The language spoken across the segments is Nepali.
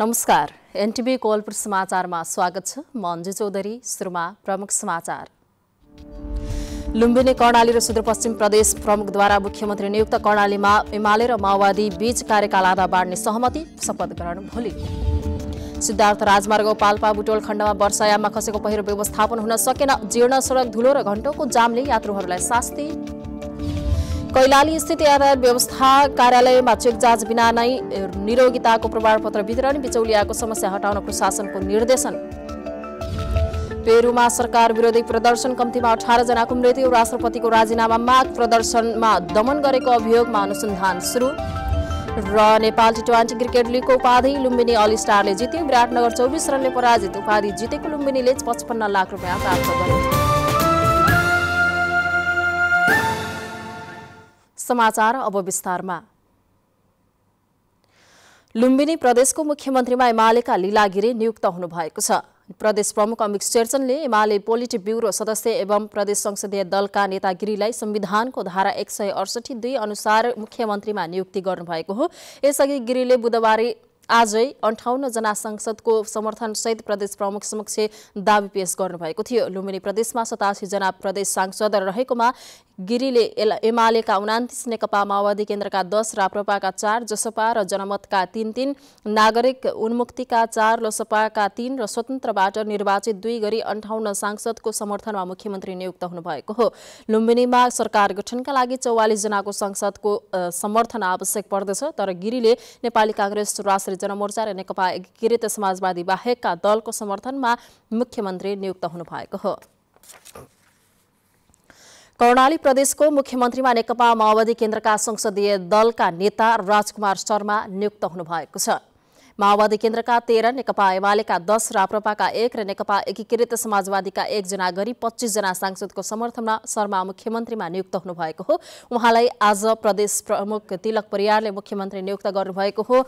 नमस्कार, एनटिभी कोहलपुर समाचारमा स्वागत छ। मञ्जु चौधरी। सुरुमा प्रमुख समाचार। लुम्बिनी, कर्णाली र सुदूरपश्चिम प्रदेश प्रमुखद्वारा मुख्यमन्त्री नियुक्त। कर्णालीमा एमाले र माओवादी बीच कार्यकाल आधा बाँड्ने सहमति। शपथ ग्रहण भोलि। सिद्धार्थ राजमार्ग पालपा बुटोल खण्डमा वर्षायाममा खसेको पहिरो व्यवस्थापन हुन सकेन। जीर्ण सडक, धुलो र घण्टोको जामले यात्रुहरूलाई शास्ति। कैलाली स्थित यातायात व्यवस्था कार्यालयमा चेकजाँच बिना नै निरोगिताको प्रमाणपत्र वितरण। बिचौलियाको समस्या हटाउन प्रशासनको निर्देशन। पेरूमा सरकार विरोधी प्रदर्शन, कम्तीमा 18 जनाको मृत्यु। राष्ट्रपतिको राजीनामा माग। प्रदर्शनमा दमन गरेको अभियोगमा अनुसन्धान सुरु। र नेपाल T20 क्रिकेट लीगको उपाधि लुम्बिनी अल स्टारले जित्यो। विराटनगर 24 रनले पराजित। उपाधि जितेको लुम्बिनीले 55 लाख रुपैयाँ प्राप्त गर्यो। समाचार अब विस्तारमा। लुम्बिनी प्रदेशको मुख्यमन्त्रीमा एमालेका लीला गिरी नियुक्त हुनुभएको छ। प्रदेश प्रमुख अमित चर्चनले एमाले पोलिट ब्युरो सदस्य एवं प्रदेश संसदीय दलका नेता गिरीलाई संविधानको धारा 168(2) अनुसार मुख्यमन्त्रीमा नियुक्ति गर्नुभएको हो। यसअघि गिरीले बुधबार आजै 58 जना सांसदको समर्थनसहित प्रदेश प्रमुख समक्ष दावी पेश गर्नुभएको थियो। लुम्बिनी प्रदेशमा 87 जना प्रदेश सांसद रहेकोमा गिरीले एमालेका 29, नेकपा माओवादी केन्द्रका 10, राप्रपाका 4, जसपा र जनमतका 3, नागरिक उन्मुक्तिका 4, लोसपाका 3 र स्वतन्त्रबाट निर्वाचित 2 गरी 58 सांसदको समर्थनमा मुख्यमन्त्री नियुक्त हुनुभएको हो। लुम्बिनीमा सरकार गठनका लागि 44 जनाको सांसदको समर्थन आवश्यक पर्दछ, तर गिरीले नेपाली कांग्रेस, राष्ट्रिय जनमोर्चा र नेकपा एकीकृत समाजवादी बाहेकका दलको समर्थनमा मुख्यमन्त्री नियुक्त हुनुभएको हो। कर्णाली प्रदेशको मुख्यमन्त्रीमा नेकपा माओवादी केन्द्रका संसदीय दलका नेता राजकुमार शर्मा नियुक्त हुनुभएको छ। माओवादी केन्द्रका 13, नेकपा एमालेका 10, राप्रपाका 1 र नेकपा एकीकृत समाजवादीका 1 जना गरी 25 जना सांसदको समर्थनमा शर्मा मुख्यमन्त्रीमा नियुक्त हुनुभएको हो। उहाँलाई आज प्रदेश प्रमुख तिलक परियारले मुख्यमन्त्री नियुक्त गर्नुभएको हो।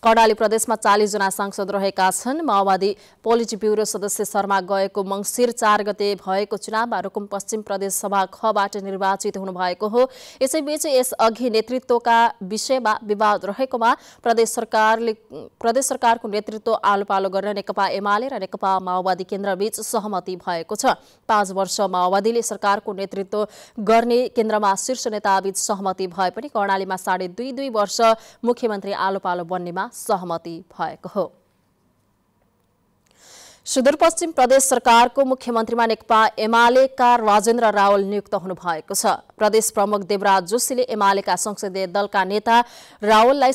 कर्णाली प्रदेशमा 40 जना सांसद रहेका छन्। माओवादी पोलिट ब्युरो सदस्य शर्मा गएको मंसिर 4 गते भएको चुनावमा रुकुम पश्चिम प्रदेश सभा खबाट निर्वाचित हुनुभएको हो। यसैबीच यसअघि नेतृत्वका विषयमा विवाद रहेकोमा प्रदेश सरकारको नेतृत्व आलोपालो गर्न नेकपा एमाले र नेकपा माओवादी केन्द्रबीच सहमति भएको छ। 5 वर्ष माओवादीले सरकारको नेतृत्व गर्ने केन्द्रमा शीर्ष नेताबीच सहमति भए पनि कर्णालीमा 2.5-2.5 वर्ष मुख्यमन्त्री आलोपालो बन्नेमा सहमति भएको हो। सुदूरपश्चिम प्रदेश सरकारको मुख्यमन्त्रीमा नेकपा एमालेका राजेन्द्र रावल नियुक्त हुनुभएको छ। प्रदेश प्रमुख देवराज जोशीले एमालेका संसदीय दलका नेता रावललाई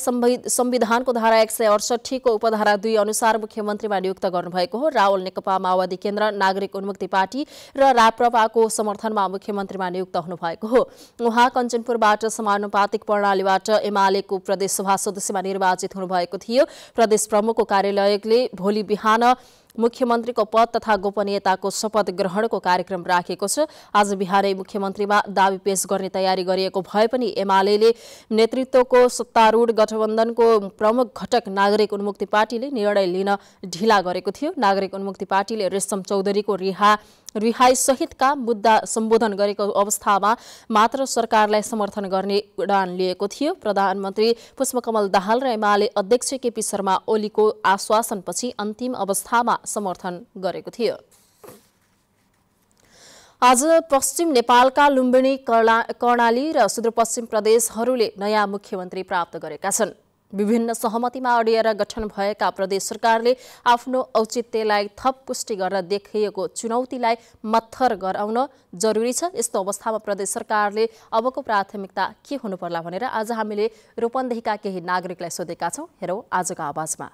संविधानको धारा 168 को उपधारा 2 अनुसार मुख्यमन्त्रीमा नियुक्त गर्नुभएको हो। रावल नेकपा माओवादी केन्द्र, नागरिक उन्मुक्ति पार्टी र राप्रपाको समर्थनमा मुख्यमन्त्रीमा नियुक्त हुनुभएको हो। उहाँ कञ्चनपुरबाट समानुपातिक प्रणालीबाट एमालेको प्रदेश सभा सदस्यमा निर्वाचित हुनुभएको थियो। प्रदेश प्रमुखको कार्यालयले भोलि बिहान मुख्यमन्त्रीको पद तथा गोपनीयताको शपथ ग्रहणको कार्यक्रम राखेको छ। आज बिहानै मुख्यमन्त्रीमा दावी पेश गर्ने तयारी गरिएको भए पनि एमालेले नेतृत्वको सत्तारूढ गठबन्धनको प्रमुख घटक नागरिक उन्मुक्ति पार्टीले निर्णय लिन ढिला गरेको थियो। नागरिक उन्मुक्ति पार्टीले रेशम चौधरीको रिहाई सहितका मुद्दा सम्बोधन गरेको अवस्थामा मात्र सरकारलाई समर्थन गर्ने उडान लिएको थियो। प्रधानमन्त्री पुष्पकमल दाहाल र एमाले अध्यक्ष केपी शर्मा ओलीको आश्वासनपछि अन्तिम अवस्थामा समर्थन गरेको थियो। आज पश्चिम नेपालका लुम्बिनी, कर्णाली र सुदूरपश्चिम प्रदेशहरूले नयाँ मुख्यमन्त्री प्राप्त गरेका छन्। विभिन्न सहमतिमा अडिएर गठन भएका प्रदेश सरकारले आफ्नो औचित्यलाई थप पुष्टि गर्न देखिएको चुनौतीलाई मत्थर गराउन जरुरी छ। यस्तो अवस्थामा प्रदेश सरकारले अबको प्राथमिकता के हुनुपर्ला भनेर आज हामीले रोपन्देहीका केही नागरिकलाई सोधेका छौँ। हेरौँ आजको आवाजमा।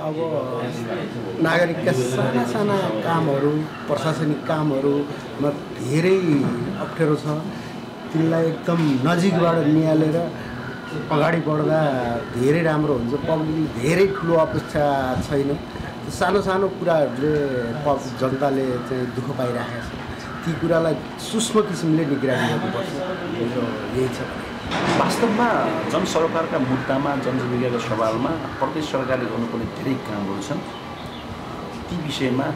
अब नागरिकका साना कामहरू, प्रशासनिक कामहरूमा धेरै अप्ठ्यारो छ। तिनलाई एकदम नजिकबाट निहालेर अगाडि बढ्दा धेरै राम्रो हुन्छ। पब्लिकले धेरै ठुलो अपेक्षा छैन। सानो सानो कुराहरूले जनताले चाहिँ दुःख पाइरहेको छ। ती कुरालाई सूक्ष्म किसिमले निगरानी गर्नुपर्छ। यही छ। वास्तवमा जनसरोकारका मुद्दामा, जनजीविकाको सवालमा प्रदेश सरकारले गर्नुपर्ने धेरै कामहरू छन्। ती विषयमा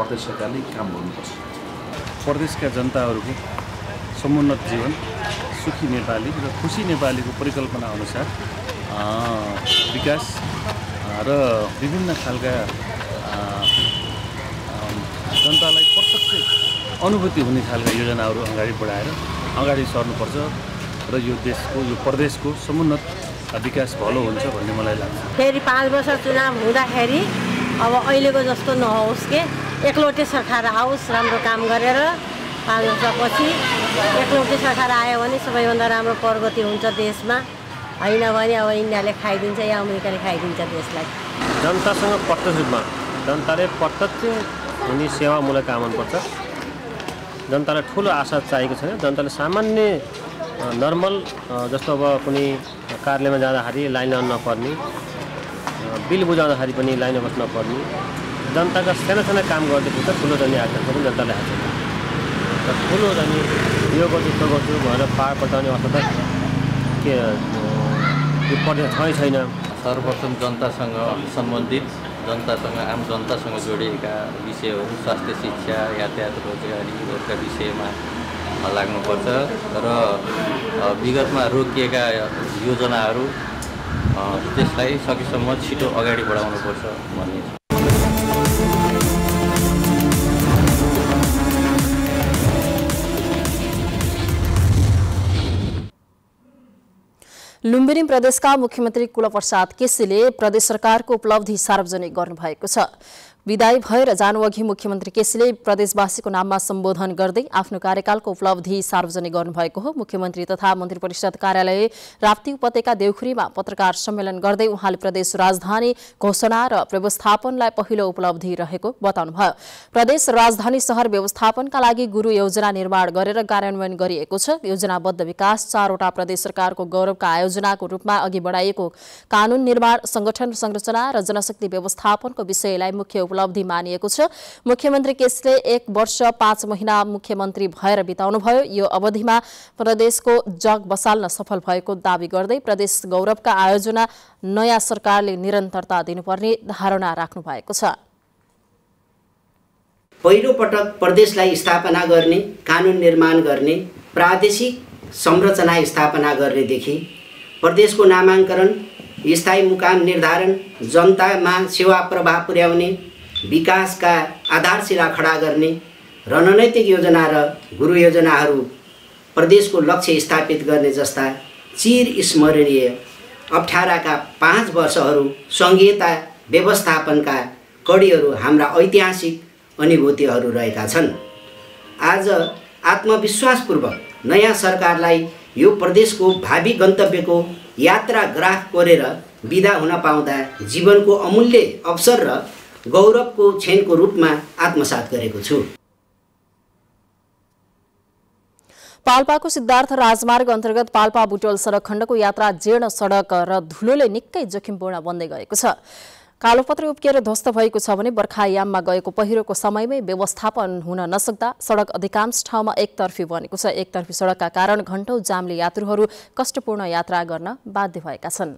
प्रदेश सरकारले काम गर्नुपर्छ। प्रदेश का जनता के समुन्नत जीवन सुखी नेपाली र खुशी नेपाली को परिकल्पना अनुसार विकास र विभिन्न खालका जनतालाई प्रत्यक्ष अनुभूति हुने खालका योजना अगाडि बढाएर अगाडि सर्नुपर्छ र यो देशको यो प्रदेशको समुन्नत विकास भलो हुन्छ भन्ने मलाई लाग्छ। फेरि 5 वर्ष चुनाव हुँदाखेरि अब अहिलेको जस्तो नहोस् के एकलौटे सरकार आओस्, राम्रो काम गरेर 5 वर्षपछि एकलौटे सरकार आयो भने सबैभन्दा राम्रो प्रगति हुन्छ देशमा, हैन भने अब इन्डियाले खाइदिन्छ या अमेरिकाले खाइदिन्छ देशलाई। जनतासँग प्रत्यक्ष रूपमा जनताले प्रत्यक्ष हुने सेवामूलक काम गर्नुपर्छ। जनतालाई ठुलो आशा चाहिएको छैन। जनताले सामान्य नर्मल जस्तो अब कुनै कार्यालयमा जाँदाखेरि लाइन लाग्न नपर्ने, बिल बुझाउँदाखेरि पनि लाइनमा बस्न नपर्ने, जनताका साना काम गर्दाखेरि त ठुलो जनी आग्रह पनि जनताले हाल्छ र ठुलो जनी यो गर्छु त्यो गर्छु भनेर पार पटाउने अवस्था त के यो पर्ने ठाउँ छैन। सर्वप्रथम जनतासँग सम्बन्धित जनतासँग आम जनतासँग जोडिएका विषयहरू स्वास्थ्य, शिक्षा, यातायात, रोजगारीहरूका विषयमा लाग्नुपर्छ र विगतमा रोकिएका योजनाहरू त्यसलाई सकेसम्म छिटो अगाडि बढाउनुपर्छ भन्ने। लुम्बिनी प्रदेशका मुख्यमन्त्री कुलप्रसाद केसीले प्रदेश सरकारको उपलब्धि सार्वजनिक गर्नुभएको छ। विदाई भएर जानुअघि मुख्यमन्त्री केसीले प्रदेशवासीको नाममा सम्बोधन गर्दै आफ्नो कार्यकालको उपलब्धि सार्वजनिक गर्नुभएको हो। मुख्यमन्त्री तथा मन्त्री परिषद कार्यालय राप्ती उपत्यका देउखुरीमा पत्रकार सम्मेलन गर्दै उहाँले प्रदेश राजधानी घोषणा र व्यवस्थापनलाई पहिलो उपलब्धि रहेको बताउनुभयो। प्रदेश राजधानी शहर व्यवस्थापनका लागि गुरु योजना निर्माण गरेर कार्यान्वयन गरिएको छ। योजनाबद्ध विकास 4वटा प्रदेश सरकारको गौरवका आयोजनाको रूपमा अघि बढाइएको कानून निर्माण, संगठन संरचना र जनशक्ति व्यवस्थापनको विषयलाई मुख्य उपलब्धि मानिएको छ। मुख्यमन्त्री केसीले 1 वर्ष 5 महिना मुख्यमन्त्री भएर बिताउनुभयो। यो अवधिमा प्रदेशको जग बसाल्न सफल भएको दावी गर्दै प्रदेश गौरवका आयोजना नयाँ सरकारले निरन्तरता दिनुपर्ने धारणा राख्नु भएको छ। पहिलो पटक प्रदेशलाई स्थापना गर्ने, कानून निर्माण गर्ने, प्रादेशिक संरचना स्थापना गर्नेदेखि प्रदेशको नामाङ्करण, स्थायी मुकाम निर्धारण, जनतामा सेवा प्रभाव पुर्याउने, विकासका आधारशिला खडा गर्ने, रणनैतिक योजना र गुरु योजनाहरू प्रदेशको लक्ष्य स्थापित गर्ने जस्ता चिर स्मरणीय अप्ठ्याराका 5 वर्षहरू सङ्घीयता व्यवस्थापनका कडीहरू हाम्रा ऐतिहासिक अनुभूतिहरू रहेका छन्। आज आत्मविश्वासपूर्वक नयाँ सरकारलाई यो प्रदेशको भावी गन्तव्यको यात्रा ग्राफ कोरेर बिदा हुन पाउँदा जीवनको अमूल्य अवसर र गौरवको क्षणको रूपमा आत्मसात गरेको छु। पालपाको सिद्धार्थ राजमार्ग अन्तर्गत पालपा बुटोल सडक खण्डको यात्रा जीर्ण सडक र धुलोले निकै जोखिमपूर्ण बन्दै गएको छ। कालोपत्री उप्किएर ध्वस्त भएको छ भने बर्खायाममा गएको पहिरोको समयमै व्यवस्थापन हुन नसक्दा सडक अधिकांश ठाउँमा एकतर्फी बनेको छ। एकतर्फी सडकका कारण घण्टौं जामले यात्रुहरू कष्टपूर्ण यात्रा गर्न बाध्य भएका छन्।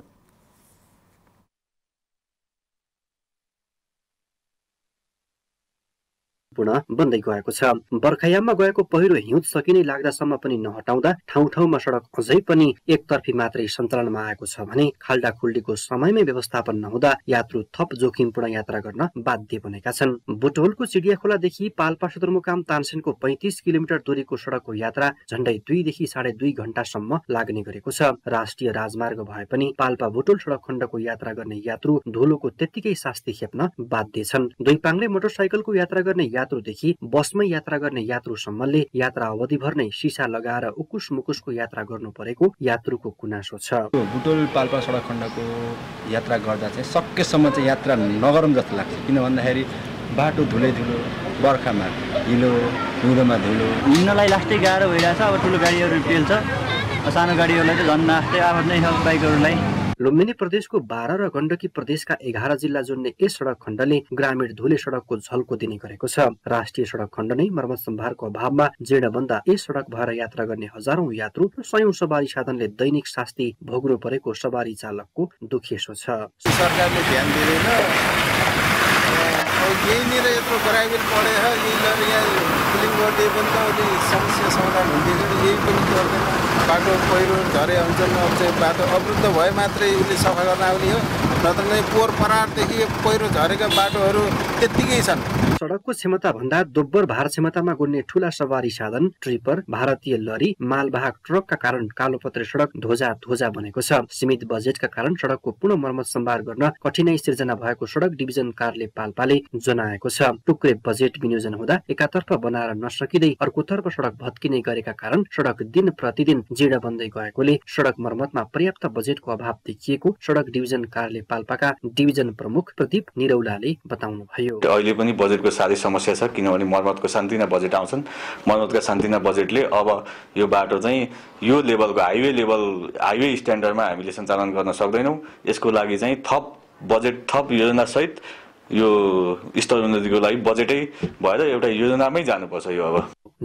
बन्दै गएको छ। बर्खायाममा गएको पहिरो हिउँद सकिनै लाग्दासम्म पनि नहटाउँदा ठाउँ ठाउँमा सडक अझै पनि एकतर्फी मात्रै सञ्चालनमा आएको छ भने खाल्डा खुल्डीको समयमै व्यवस्थापन नहुँदा यात्रु थप जोखिमपूर्ण यात्रा गर्न बाध्य बनेका छन्। बुटोलको चिडियाखोलादेखि पाल्पा सदरमुकाम तानसेनको 35 किलोमिटर दूरीको सडकको यात्रा झण्डै 2 देखि 2.5 घण्टासम्म लाग्ने गरेको छ। राष्ट्रिय राजमार्ग भए पनि पाल्पा बुटोल सडक खण्डको यात्रा गर्ने यात्रु धुलोको त्यत्तिकै सास्ती खेप्न बाध्य छन्। दुई पाङ्ग्रे मोटरसाइकलको यात्रा गर्ने यात्रुदेखि बसमै यात्रा गर्ने यात्रुसम्मले यात्रा अवधिभर नै सिसा लगाएर उकुस मुकुसको यात्रा गर्नु परेको यात्रुको गुनासो छ। बुटोल पाल्पा सडक खण्डको यात्रा गर्दा चाहिँ सकेसम्म चाहिँ यात्रा नगरौँ जस्तो लाग्छ। किन भन्दाखेरि बाटो धुलो, बर्खामा हिलो, हिउँदमा धुलो, हिँड्नलाई लास्टै गाह्रो भइरहेछ। अब ठुलो गाडीहरू पेल्छ, सानो गाडीहरूलाई चाहिँ झन् नास्दै आफ्नै बाइकहरूलाई। लुम्बिनी प्रदेशको 12 र गण्डकी प्रदेशका 11 जिल्ला जोड्ने यस सडक खण्डले ग्रामीण धुले सडकको झल्को दिने गरेको छ। राष्ट्रिय सडक खण्ड नै मर्मत सम्भारको अभावमा जीर्ण बन्दा यस सडक भएर यात्रा गर्ने हजारौं यात्रु र सयौं सवारी साधनले दैनिक शास्ति भोग्नु परेको सवारी चालकको दुखेसो छ। सरकारले ध्यान दिएर यही नहीं यो बराबर पढ़े यहाँ फिलिंग करते समस्या समाधान होती यही बाटो पहिरो झरे अंचल में अब बाटो अवरुद्ध भए मात्रै उसले सफा गर्न आउने हो, नत्र नै पोहोर परारदेखि पहिरो झरेका बाटोहरू त्यतिकै छन्। सडकको क्षमता भन्दा दोब्बर भार क्षमतामा गुन्ने ठूला सवारी साधन ट्रिपर भारतीय लरी मालवाहक ट्रकका कारण कालोपत्रे सडक ध्वजा बनेको छ। सीमित बजेटका कारण सडकको पूर्ण मर्मत सम्भार गर्न कठिनाई सिर्जना भएको सडक डिभिजन कार्यालय पालपाले जनाएको छ। टुक्रे बजेट विनियोजन हुँदा एकातर्फ बनाएर नसकिदै अर्कोतर्फ सडक भत्किने गरेका कारण सडक दिन प्रतिदिन जीर्ण बन्दै गएकोले सडक मर्मतमा पर्याप्त बजेटको अभाव देखिएको सडक डिभिजन कार्यालय पाल्पाका डिभिजन प्रमुख प्रदीप निरौलाले बताउनु भयो। अहिले पनि बजेटको साह्रै समस्या छ, किनभने मर्मतको सान्तिना बजेट आउँछन्। मर्मतका सान्तिना बजेटले अब यो बाटो चाहिँ यो लेभलको हाइवे स्ट्यान्डर्डमा हामीले सञ्चालन गर्न सक्दैनौँ। यसको लागि चाहिँ थप योजना सहित यो स्तरोन्नतिको लागि बजेटै भएर एउटा योजनामै जानुपर्छ। यो अब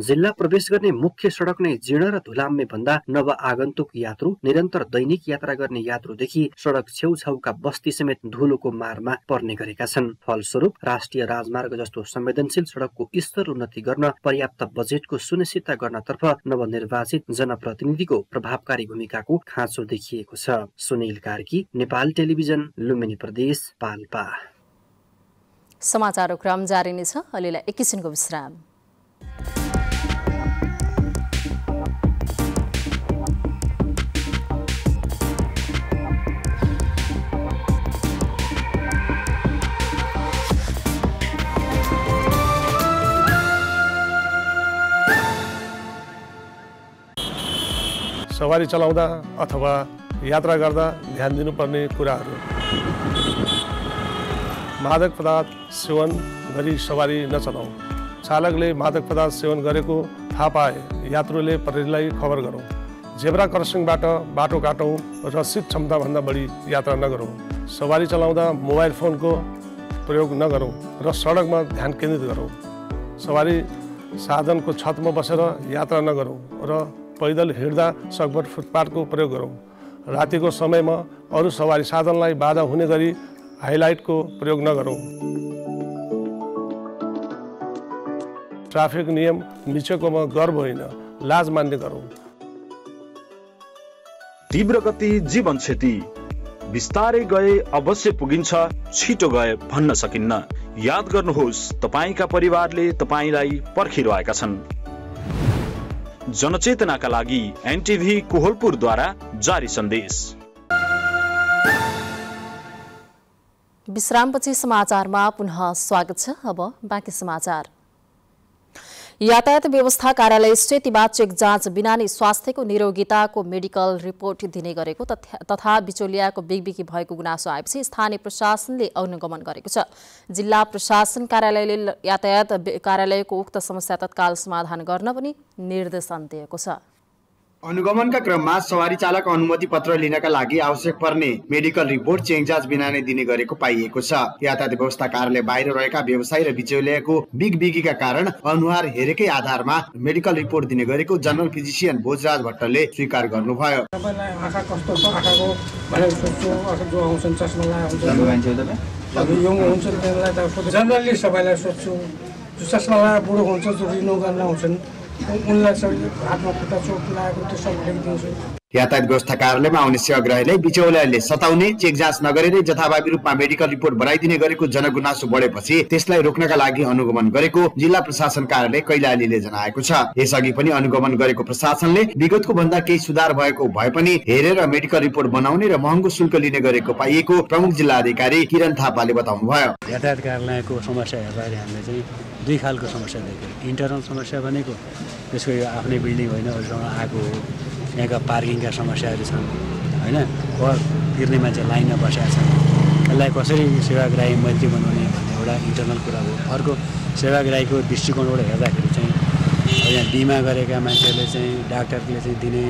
जिल्ला प्रवेश गर्ने मुख्य सडक नै जीर्ण र धुलाम्मे भन्दा नव आगन्तुक यात्रु निरन्तर दैनिक यात्रा गर्ने यात्रुदेखि सडक छेउछाउका बस्ती समेत धुलोको मारमा पर्ने गरेका छन्। फलस्वरूप राष्ट्रिय राजमार्ग जस्तो संवेदनशील सडकको स्तर उन्नति गर्न पर्याप्त बजेटको सुनिश्चितता गर्नतर्फ नवनिर्वाचित जनप्रतिनिधिको प्रभावकारी भूमिकाको खाँचो देखिएको छ। सुनील कार्की, नेपाल टेलिभिजन, लुम्बिनी प्रदेश, पाल्पा। समाचारको क्रम जारी नै छ, अहिलेलाई एकैछिनको विश्राम। सवारी चलाउँदा अथवा यात्रा गर्दा ध्यान दिनुपर्ने कुराहरू: मादक पदार्थ सेवन गरी सवारी नचलाऊ। चालकले मादक पदार्थ सेवन गरेको थाहा पाए यात्रुले प्रहरीलाई खबर गरौँ। जेब्रा क्रसिङबाट बाटो काटौँ र सीट क्षमताभन्दा बढी यात्रा नगरौँ। सवारी चलाउँदा मोबाइल फोनको प्रयोग नगरौँ र सडकमा ध्यान केन्द्रित गरौँ। सवारी साधनको छतमा बसेर यात्रा नगरौँ र पैदल हिँड्दा सकभर फुटपाथको प्रयोग गरौँ। रातिको समयमा अरू सवारी साधनलाई बाधा हुने गरी हाइलाइटको प्रयोग नगरौँ। ट्राफिक नियम मिचेकोमा गर्व होइन, लाज मान्ने गरौँ। तीव्र गति जीवन क्षति, बिस्तारै गए अवश्य पुगिन्छ, छिटो गए भन्न सकिन्न। याद गर्नुहोस्, तपाईँका परिवारले तपाईँलाई पर्खिरहेका छन्। जनचेतनाका लागि एनटिभी कोहलपुरद्वारा जारी सन्देश। विश्रामपछि समाचारमा पुनः स्वागत छ। अब बाँकी समाचार। यातायात व्यवस्था कार्यालय श्वेतिमा चेक जाँच बिना नै स्वास्थ्यको निरोगिताको मेडिकल रिपोर्ट दिने गरेको तथा बिचौलियाको बिगबिकी भएको गुनासो आएपछि स्थानीय प्रशासनले अनुगमन गरेको छ। जिल्ला प्रशासन कार्यालयले यातायात कार्यालयको उक्त समस्या तत्काल समाधान गर्न पनि निर्देशन दिएको छ। अनुगमनका क्रममा सवारी चालक अनुमति पत्र लिनका लागि आवश्यक पर्ने मेडिकल रिपोर्ट चेक जाँच बिना नै दिने गरेको पाइएको छ। यातायात व्यवस्था कार्यालय बाहिर रहेका व्यवसायी र बिचौलियाको बिगबिगीका कारण अनुहार हेरेकै आधारमा मेडिकल रिपोर्ट दिने गरेको जनरल फिजिशियन भोजराज भट्टले स्वीकार गर्नुभयो। यातायात व्यवस्था कार्यालयमा आउने सेवाग्राहीलाई बिचौलियाले सताउने, चेक जाँच नगरेर जथाभावी रूपमा मेडिकल रिपोर्ट बनाइदिने गरेको जनगुनासो बढेपछि त्यसलाई रोक्नका लागि अनुगमन गरेको जिल्ला प्रशासन कार्यालय कैलालीले जनाएको छ। यसअघि पनि अनुगमन गरेको प्रशासनले विगतको भन्दा केही सुधार भएको भए पनि हेरेर मेडिकल रिपोर्ट बनाउने र महँगो शुल्क लिने गरेको पाइएको प्रमुख जिल्ला अधिकारी किरण थापाले बताउनुभयो। यातायात कार्यालयको समस्या हेर्दाखेरि हामीले चाहिँ दुई खालको समस्या देख्यौँ। इन्टरनल समस्या भनेको त्यसको यो आफ्नै बिल्डिङ होइन, अरूसँग आएको हो। यहाँका पार्किङका समस्याहरू छन् होइन, घर तिर्ने मान्छे लाइनमा बसेका छन्। यसलाई कसरी सेवाग्राही मन्त्री बनाउने भन्ने एउटा इन्टरनल कुरा हो। अर्को सेवाग्राहीको दृष्टिकोणबाट हेर्दाखेरि चाहिँ यहाँ बिमा गरेका मान्छेहरूले चाहिँ डाक्टरले चाहिँ दिने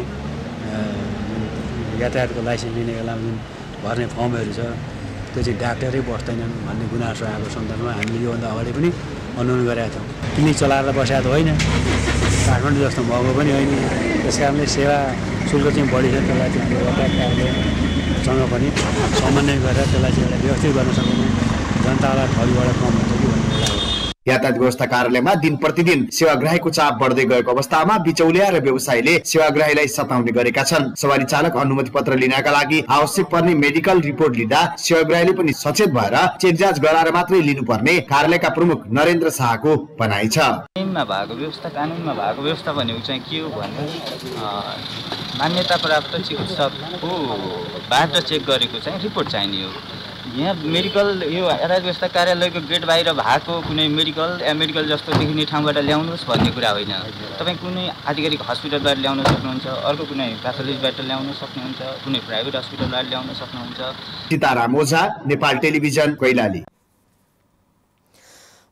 यातायातको लाइसेन्स लिने बेला जुन भर्ने फर्महरू छ त्यो चाहिँ डाक्टरै बस्दैनन् भन्ने गुनासो आएको सन्दर्भमा हामीले योभन्दा अगाडि पनि अनुरोध गरेका थियौँ। क्लिनिक चलाएर बसेका त होइन, काठमाडौँ जस्तो महँगो पनि होइन। त्यस कारणले सेवा शुल्क चाहिँ बढी छ, त्यसलाई चाहिँ हाम्रो यातायात कार्यालयसँग पनि समन्वय गरेर त्यसलाई चाहिँ एउटा व्यवस्थित गर्न सक्ने जनतालाई थरीबाट कम हुन्छ कि भन्ने कुरा हो। यातायात व्यवस्था कार्यालयमा दिन प्रतिदिन सेवाग्राहीको चाप बढ्दै गएको अवस्थामा बिचौलिया र व्यवसायीले सेवाग्राहीलाई सताउने गरेका छन्। सवारी चालक अनुमति पत्र लिनका लागि आवश्यक पर्ने मेडिकल रिपोर्ट लिँदा सेवाग्राहीले पनि सचेत भएर चेकजाँच गराएर मात्रै लिनुपर्ने कार्यालयका प्रमुख नरेन्द्र शाहको भनाइ छ। कानुनमा भएको व्यवस्था भनेको चाहिँ के हो भने मान्यता प्राप्त चिकित्सककोबाट चेक गरेको चाहिँ रिपोर्ट चाहिने हो। यहाँ मेडिकल यो यातायात व्यवस्था कार्यालयको गेट बाहिर भएको कुनै मेडिकल या मेडिकल जस्तो देखिने ठाउँबाट ल्याउनुहोस् भन्ने कुरा होइन। तपाईँ कुनै आधिकारिक हस्पिटलबाट ल्याउन सक्नुहुन्छ, अर्को कुनै प्याथोलोजीबाट ल्याउन सक्नुहुन्छ, कुनै प्राइभेट हस्पिटलबाट ल्याउन सक्नुहुन्छ। सीताराम ओझा, नेपाल टेलिभिजन, कैलाली।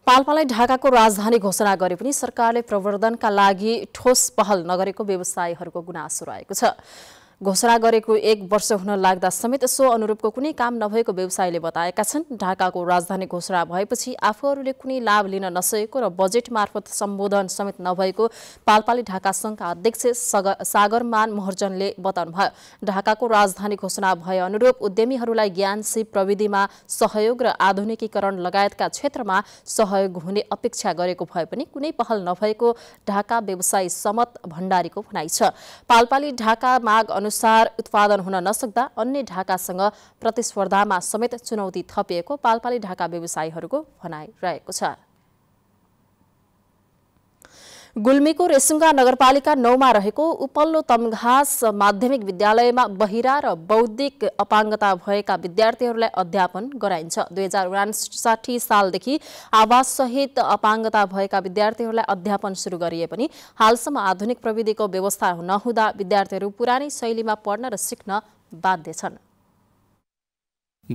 पाल्पालाई ढाकाको राजधानी घोषणा गरे पनि सरकारले प्रवर्धनका लागि ठोस पहल नगरेको व्यवसायीहरूको गुनासो रहेको छ। घोषणा गरेको 1 वर्ष हुन लाग्दा समेत सो अनुरूपको कुनै काम नभएको व्यवसायीले बताएका छन्। ढाकाको राजधानी घोषणा भएपछि आफूहरूले कुनै लाभ लिन नसकेको र बजेट मार्फत सम्बोधन समेत नभएको पाल्पाले ढाका संघका अध्यक्ष सागरमान महर्जनले बताउनुभयो। ढाकाको राजधानी घोषणा भए अनुरूप उद्यमीहरूलाई ज्ञान सिप प्रविधिमा सहयोग र आधुनिकीकरण लगायतका क्षेत्रमा सहयोग हुने अपेक्षा गरेको भए पनि कुनै पहल नभएको ढाका व्यवसायी समत भण्डारीको भनाइ छ। पाल्पाले ढाका माग अनुसार उत्पादन हुन नसक्दा अन्य ढाकासँग प्रतिस्पर्धामा समेत चुनौती थपिएको पाल्पाले ढाका व्यवसायीहरूको भनाइ रहेको छ। गुल्मीको रेसुङ्गा नगरपालिका 9 मा रहेको उपल्लो तमघास माध्यमिक विद्यालयमा बहिरा र बौद्धिक अपाङ्गता भएका विद्यार्थीहरूलाई अध्यापन गराइन्छ। 2059 सालदेखि आवाससहित अपाङ्गता भएका विद्यार्थीहरूलाई अध्यापन सुरु गरिए पनि हालसम्म आधुनिक प्रविधिको व्यवस्था नहुँदा विद्यार्थीहरू पुरानै शैलीमा पढ्न र सिक्न बाध्य छन्।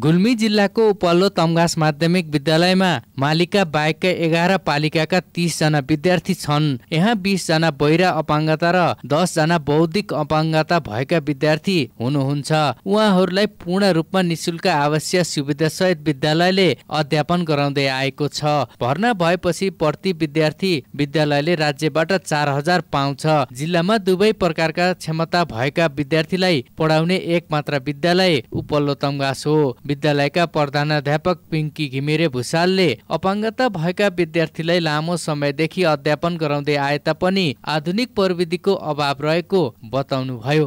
गुल्मी जिल्लाको उपल्लो तमघास माध्यमिक विद्यालयमा मालिका बाहेकका 11 पालिकाका 30 जना विद्यार्थी छन्। यहाँ 20 जना बहिरा अपाङ्गता र 10 जना बौद्धिक अपाङ्गता भएका विद्यार्थी हुनुहुन्छ। उहाँहरूलाई पूर्ण रूपमा निशुल्क आवश्यक सुविधा सहित विद्यालयले अध्यापन गराउँदै आएको छ। भर्ना भएपछि प्रति विद्यार्थी विद्यालयले राज्यबाट 4000 पाउँछ। जिल्लामा दुवै प्रकारका क्षमता भएका विद्यार्थीलाई पढाउने एकमात्र विद्यालय उपल्लो तमघास हो। विद्यालयका प्रधानाध्यापक पिङ्की घिमिरे भुषालले अपाङ्गता भएका विद्यार्थीलाई लामो समयदेखि अध्यापन गराउँदै आए तापनि आधुनिक प्रविधिको अभाव रहेको बताउनुभयो।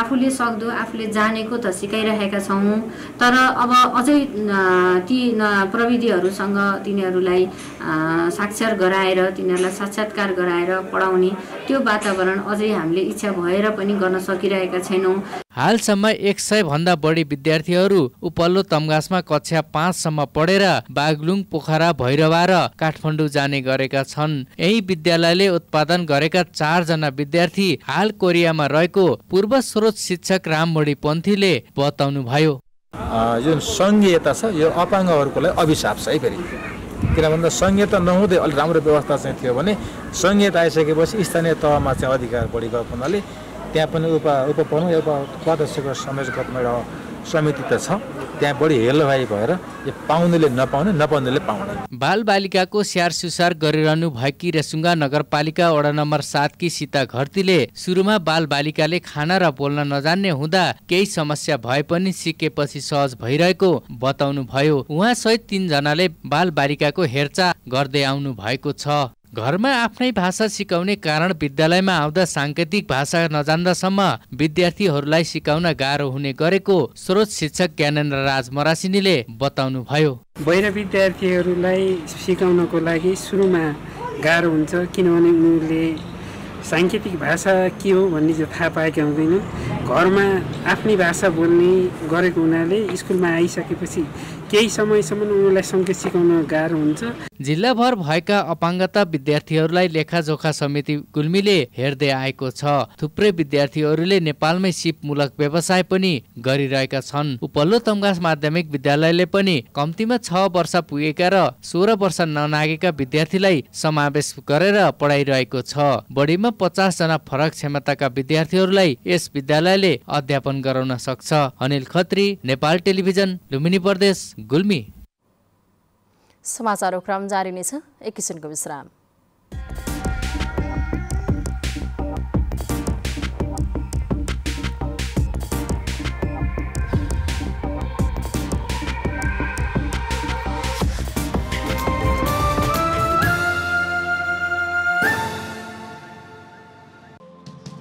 आफूले सक्दो आफूले जानेको त सिकाइरहेका छौँ, तर अब अझै ती प्रविधिहरूसँग तिनीहरूलाई साक्षर गराएर तिनीहरूलाई साक्षात्कार गराएर पढाउने त्यो वातावरण अझै हामीले इच्छा भएर पनि गर्न सकिरहेका छैनौँ। हालसम्म 100 भन्दा बढी विद्यार्थीहरू उपल्लो तमघासमा कक्षा 5 सम्म पढेर बागलुङ, पोखरा, भैरवा र काठमाडौँ जाने गरेका छन्। यही विद्यालयले उत्पादन गरेका 4 जना विद्यार्थी हाल कोरियामा रहेको पूर्व स्रोत शिक्षक राम बडी पंथीले बताउनुभयो। यो सङ्घीयता छ, यो अपाङ्गहरूको लागि अभिशाप छ है। फेरि किन भन्दा सङ्घीयता नहुँदै अलिक राम्रो व्यवस्था चाहिँ थियो भने सङ्घीयता आइसकेपछि स्थानीय तहमा चाहिँ अधिकार बढी गएको हुनाले त्यहाँ पनि उपप्रमुख उपाध्यक्षको संयोजकत्वमा एउटा समिति त छ, त्यहाँ बढी हेलभाइ भएर यो पाउनेले नपाउने, नपाउनेले पाउने। बालबालिकाको स्याहार सुसार गरिरहनु भएकी रेसुङ्गा नगरपालिका वडा नम्बर 7 की सीता घरतीले सुरुमा बालबालिकाले खाना र बोल्न नजान्ने हुँदा केही समस्या भए पनि सिकेपछि सहज भइरहेको बताउनुभयो। उहाँसहित 3 जनाले बालबालिकाको हेरचाह गर्दै आउनु भएको छ। घरमा आफ्नै भाषा सिकाउने कारण विद्यालयमा आउँदा साङ्केतिक भाषा नजान्दासम्म विद्यार्थीहरूलाई सिकाउन गाह्रो हुने गरेको स्रोत शिक्षक ज्ञानेन्द्र राज मरासिनीले बताउनुभयो। बहिरा विद्यार्थीहरूलाई सिकाउनको लागि सुरुमा गाह्रो हुन्छ, किनभने उनीहरूले साङ्केतिक भाषा के हो भन्ने चाहिँ थाहा पाएका हुँदैन। घरमा आफ्नै भाषा बोल्ने गरेको हुनाले स्कुलमा आइसकेपछि केही समयसम्म उनीहरूलाई सङ्केत सिकाउन गाह्रो हुन्छ। जिल्लाभर भएका अपाङ्गता विद्यार्थीहरूलाई लेखाजोखा समिति गुल्मीले हेर्दै आएको छ। थुप्रै विद्यार्थीहरूले नेपालमै सिपमूलक व्यवसाय पनि गरिरहेका छन्। उपल्लो तमघास माध्यमिक विद्यालयले पनि कम्तीमा 6 वर्ष पुगेका र 16 वर्ष ननागेका विद्यार्थीलाई समावेश गरेर पढाइरहेको छ। बढीमा 50 जना फरक क्षमताका विद्यार्थीहरूलाई यस विद्यालयले अध्यापन गराउन सक्छ। अनिल खत्री, नेपाल टेलिभिजन, लुम्बिनी प्रदेश, गुल्मी। समाचार क्रम जारी नै छ, एकैछिनको विश्राम।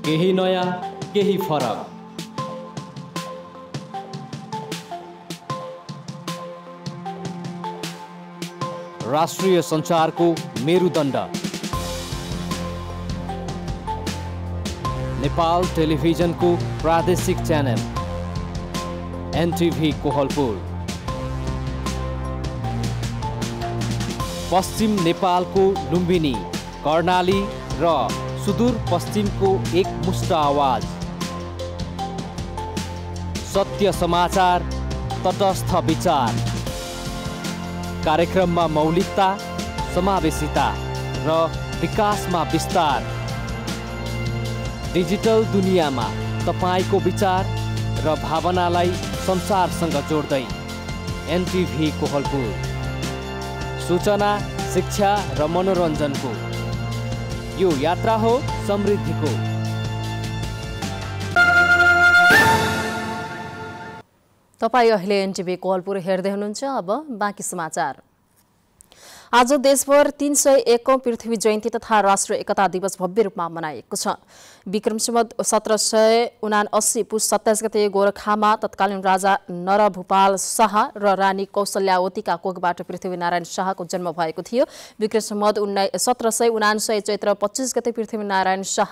केही नयाँ केही फरक। राष्ट्रिय सञ्चारको मेरुदण्ड। नेपाल टेलिभिजनको प्रादेशिक च्यानल एनटिभी कोहलपुर। पश्चिम नेपालको लुम्बिनी, कर्णाली र सुदूरपश्चिमको एकमुष्ट आवाज। सत्य समाचार, तटस्थ विचार। कार्यक्रममा मौलिकता, समावेशिता र विकासमा विस्तार। डिजिटल दुनियाँमा तपाईको विचार र भावनालाई संसारसँग जोड्दै एनटिभी कोहलपुर। सूचना, शिक्षा र मनोरञ्जनको यो यात्रा हो समृद्धिको। तपाईं अहिले एनटिभी कोहलपुर हेर्दै हुनुहुन्छ। अब बाँकी समाचार। आज देशभर 301औं पृथ्वी जयन्ती तथा राष्ट्रिय एकता दिवस भव्य रूपमा मनाइएको छ। विक्रम संवत 1779 पुष 27 गते गोरखामा तत्कालीन राजा नरभूपाल शाह र रानी कौशल्यावतीका कोखबाट पृथ्वीनारायण शाहको जन्म भएको थियो। विक्रम संवत 1779 चैत्र 25 गते पृथ्वीनारायण शाह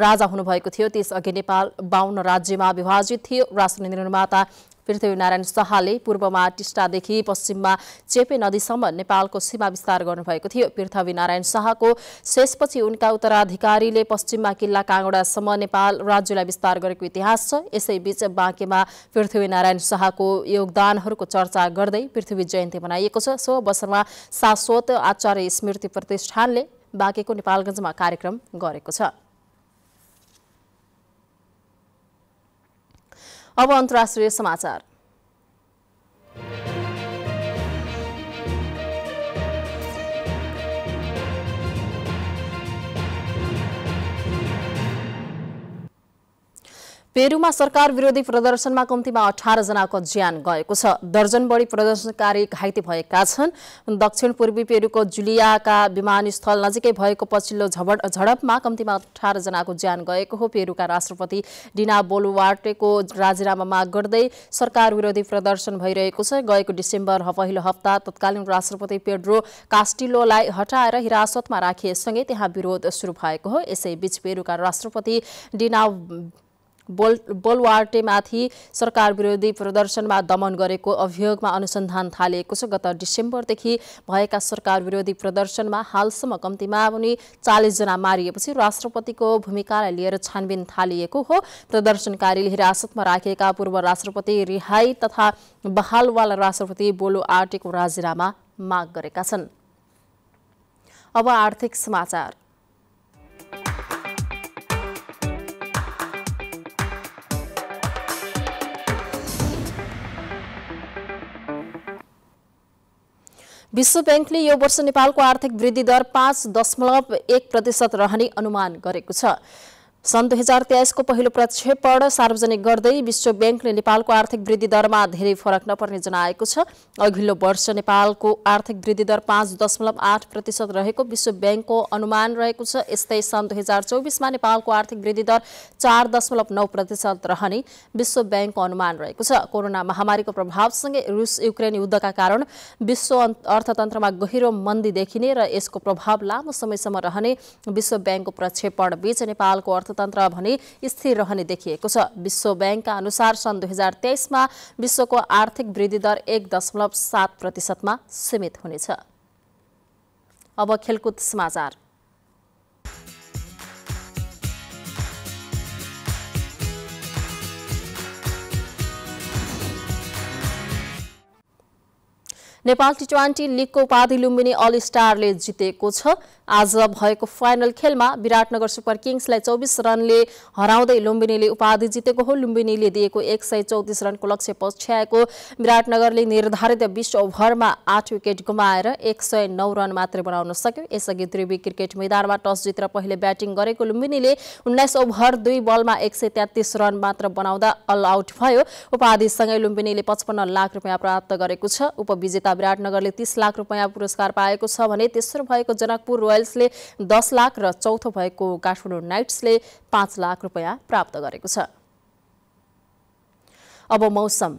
राजा हुनुभएको थियो। त्यसअघि नेपाल 52 राज्यमा विभाजित थियो। राष्ट्र निर्माता पृथ्वीनारायण शाहले पूर्वमा टिस्टादेखि पश्चिममा चेपे नदीसम्म नेपालको सीमा विस्तार गर्नुभएको थियो। पृथ्वीनारायण शाहको शेषपछि उनका उत्तराधिकारीले पश्चिममा किल्ला काँगडासम्म नेपाल राज्यलाई विस्तार गरेको इतिहास छ। यसैबीच बाँकेमा पृथ्वीनारायण शाहको योगदानहरूको चर्चा गर्दै पृथ्वी जयन्ती मनाइएको छ। सो अवसरमा शाश्वत आचार्य स्मृति प्रतिष्ठानले बाँकेको नेपालगञ्जमा कार्यक्रम गरेको छ। अब अन्तर्राष्ट्रिय समाचार। पेरूमा सरकार विरोधी प्रदर्शनमा कम्तीमा 18 जनाको ज्यान गएको छ। दर्जन बढी प्रदर्शनकारी घाइते भएका छन्। दक्षिण पूर्वी पेरूको जुलियाका विमानस्थल नजिकै भएको पछिल्लो झडपमा कम्तीमा 18 जनाको ज्यान गएको हो। पेरूका राष्ट्रपति डिना बोलुआर्तेको राजीनामा माग गर्दै सरकार विरोधी प्रदर्शन भइरहेको छ। गएको डिसेम्बर पहिलो हप्ता तत्कालीन राष्ट्रपति पेड्रो कास्टिलोलाई हटाएर हिरासतमा राखिएसँगै त्यहाँ विरोध सुरु भएको हो। यसैबीच पेरूका राष्ट्रपति डिना बोलुआर्तेमाथि सरकार विरोधी प्रदर्शनमा दमन गरेको अभियोगमा अनुसन्धान थालिएको छ। गत डिसेम्बरदेखि भएका सरकार विरोधी प्रदर्शनमा हालसम्म कम्तीमा पनि 40 जना मारिएपछि राष्ट्रपतिको भूमिकालाई लिएर छानबिन थालिएको हो। प्रदर्शनकारीले हिरासतमा राखेका पूर्व राष्ट्रपति रिहाई तथा बहालवाला राष्ट्रपति बोलुआर्तेको राजीनामा माग गरेका छन्। अब आर्थिक समाचार। विश्व बैंकले यो वर्ष नेपालको आर्थिक वृद्धि दर 5.1% रहने अनुमान गरेको छ। सन् 2023 को पहिलो प्रक्षेपण सार्वजनिक गर्दै विश्व बैंकले नेपालको आर्थिक वृद्धि दरमा धेरै फरक नपर्ने जनाएको छ। अघिल्लो वर्ष नेपालको आर्थिक वृद्धि दर 5.8% रहेको विश्व बैंकको अनुमान रहेको छ। यस्तै सन् 2024 मा नेपालको आर्थिक वृद्धि दर 4.9% रहने विश्व बैंकको अनुमान रहेको छ। कोरोना महामारीको प्रभावसँगै रुस युक्रेन युद्धका कारण विश्व अर्थतन्त्रमा गहिरो मन्दी देखिने र यसको प्रभाव लामो समयसम्म रहने विश्व बैंकको प्रक्षेपण बीच नेपालको तन्त्र भने स्थिर रहने देखिएको छ। विश्व बैंकका अनुसार सन् 2023 मा विश्वको आर्थिक वृद्धि दर 1.7%मा सीमित हुनेछ। अब खेलकुद समाचार। नेपाल टी ट्वेंटी लीग को उपाधि लुम्बिनी अल स्टारले जितेको छ। आज भएको फाइनल खेलमा विराटनगर सुपर किंग्सलाई 24 रनले हराउँदै लुम्बिनीले उपाधि जितेको हो। लुम्बिनीले दिएको 134 रनको लक्ष्य पछ्याएको विराटनगरले निर्धारित 20 ओभरमा 8 विकेट गुमाएर 109 रन मात्र बनाउन सक्यो। यसअघि त्रिवी क्रिकेट मैदानमा टस जितेर पहिले ब्याटिङ गरेको लुम्बिनीले 19 ओभर 2 बलमा 133 रन मात्र बनाउँदा अल आउट भयो। उपाधिसँगै लुम्बिनीले 55 लाख रुपैयाँ प्राप्त गरेको छ। उपविजेता विराटनगरले 30 लाख रुपैयाँ पुरस्कार पाएको छ भने तेस्रो भएको जनकपुर रोयल्सले 10 लाख र चौथो भएको काठमाडौँ नाइट्सले 5 लाख रुपैयाँ प्राप्त गरेको छ। अब मौसम।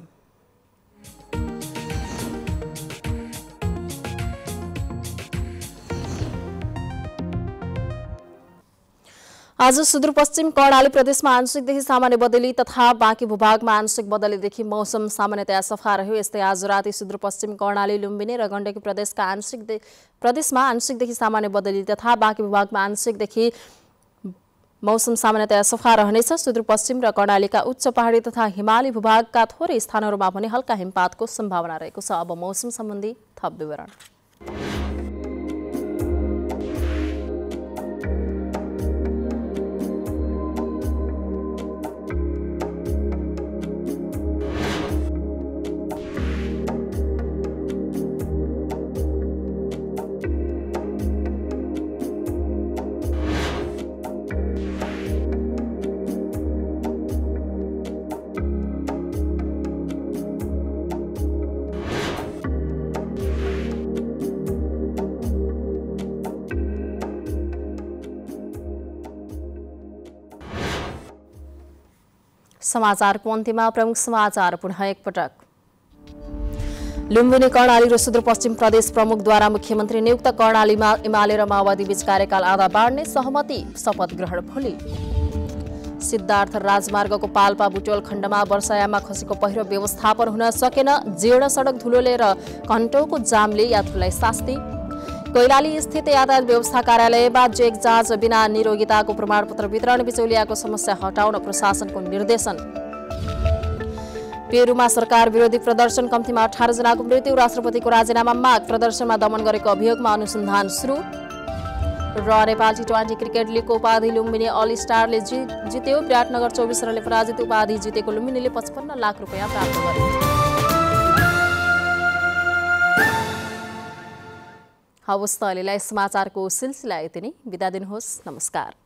आज सुदूरपश्चिम कर्णाली प्रदेशमा आंशिकदेखि सामान्य बदली तथा बाँकी भूभागमा आंशिक बदलीदेखि मौसम सामान्यतया सफा रह्यो। यस्तै आज राति सुदूरपश्चिम कर्णाली, लुम्बिनी र गण्डकी प्रदेशमा आंशिकदेखि सामान्य बदली तथा बाँकी भूभागमा आंशिकदेखि मौसम सामान्यतया सफा रहनेछ। सुदूरपश्चिम र कर्णालीका उच्च पहाडी तथा हिमाली भूभागका थोरै स्थानहरूमा भने हल्का हिमपातको सम्भावना रहेको छ। अब मौसम सम्बन्धी थप विवरण। समाचारको अन्त्यमा प्रमुख समाचार पुनः एकपटक। लुम्बिनी, कर्णाली र सुदूरपश्चिम प्रदेश प्रमुखद्वारा मुख्यमन्त्री नियुक्त। कर्णालीमा एमाले र माओवादी बीच कार्यकाल आधा बाँड्ने सहमति, शपथ ग्रहण भोलि। सिद्धार्थ राजमार्गको पालपा बुटोल खण्डमा वर्षायाममा खसेको पहिरो व्यवस्थापन हुन सकेन। जीर्ण सडक धुलोले र घन्टौको जामले यात्रुलाई शास्ति। कैलाली स्थित यातायात व्यवस्था कार्यालयमा चेक जाँच बिना निरोगिताको प्रमाणपत्र वितरण, बिचौलियाको समस्या हटाउन प्रशासनको निर्देशन। पेरूमा सरकार विरोधी प्रदर्शन, कम्तीमा 18 जनाको मृत्यु। राष्ट्रपतिको राजीनामा माग, प्रदर्शनमा दमन गरेको अभियोगमा अनुसन्धान सुरु। र नेपाल T20 क्रिकेट लिगको उपाधि लुम्बिनी अल स्टारले जित्यो। विराटनगर 24 रनले पराजित। उपाधि जितेको लुम्बिनीले 55 लाख रुपियाँ प्राप्त गर्यो। हवस् त अहिलेलाई समाचारको सिलसिला यति नै, बिदा दिनुहोस्, नमस्कार।